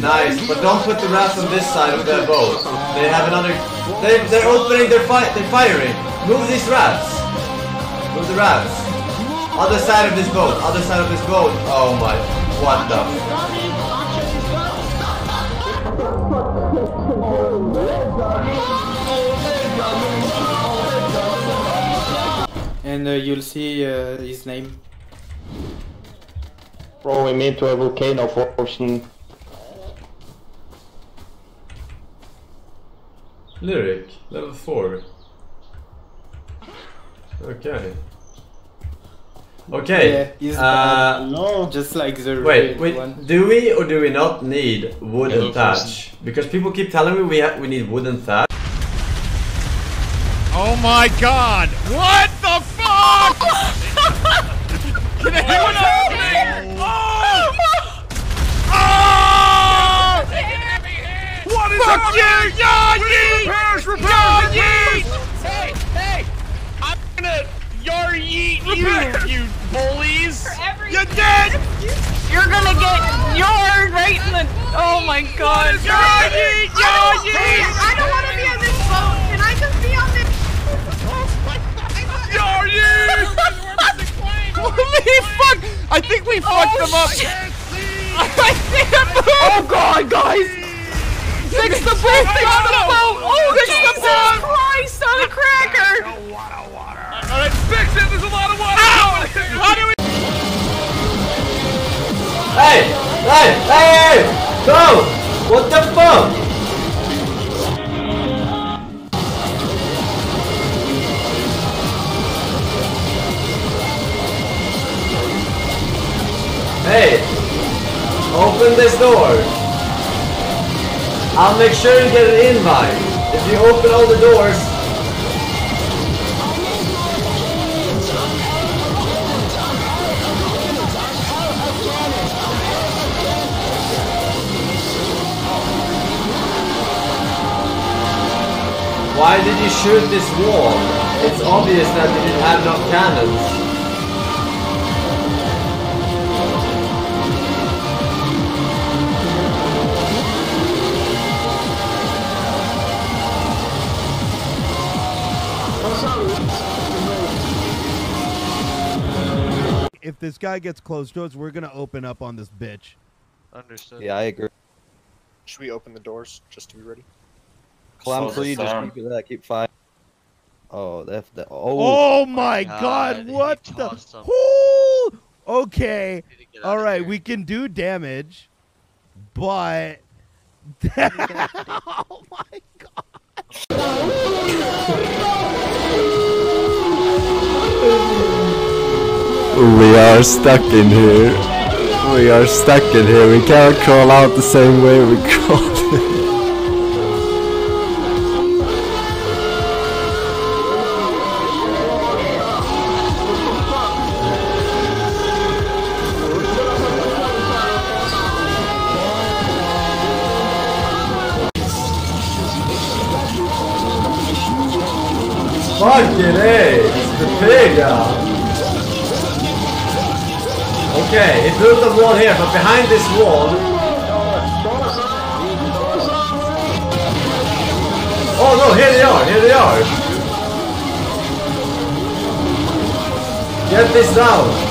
Nice, but don't put the rats on this side of their boat. They have another... They're opening their fire. They're firing. Move these rats. Move the rats. Other side of this boat. Other side of this boat. Oh my... What the... And you'll see his name. Throwing into a volcano portion. Lyric, level 4. Okay. Okay. Yeah, no, just like the wait, one. Do we or do we not need wooden thatch? Because people keep telling me we need wooden thatch. Oh my god! What the fuck? Can anyone help me? Oh! Oh! What is fuck happening? You! Yeah, you! Repairs! Hey! I'm gonna yeet you bullies! You're dead! You're gonna get yard right in the... Oh my god! Yard yeet! I don't wanna be on this boat! Can I just be on this... Oh my god! Yard yeet! Holy fuck! I think we fucked them up! I see a boat! Oh god, guys! Fix the boat! Fix the boat! Oh, Jesus Christ on a cracker! No water! Alright, fix it! There's a lot of water! Ow! How do we... Hey! Hey! Hey! Go! What the fuck? Hey! Open this door! I'll make sure you get an invite if you open all the doors. Why did you shoot this wall? It's obvious that you didn't have enough cannons. If this guy gets closed doors, we're gonna open up on this bitch. Understood. Yeah, I agree. Should we open the doors just to be ready? Clown, please just keep that. Keep fine. Oh, that's the. Oh. Oh my god! What the? Whoo! Okay. All right, we can do damage, but. Oh my god! We are stuck in here. We are stuck in here. We can't crawl out the same way we crawled in. Fucking A! It's the pig out! Okay, it built the wall here, but behind this wall... Oh no, here they are, here they are! Get this down!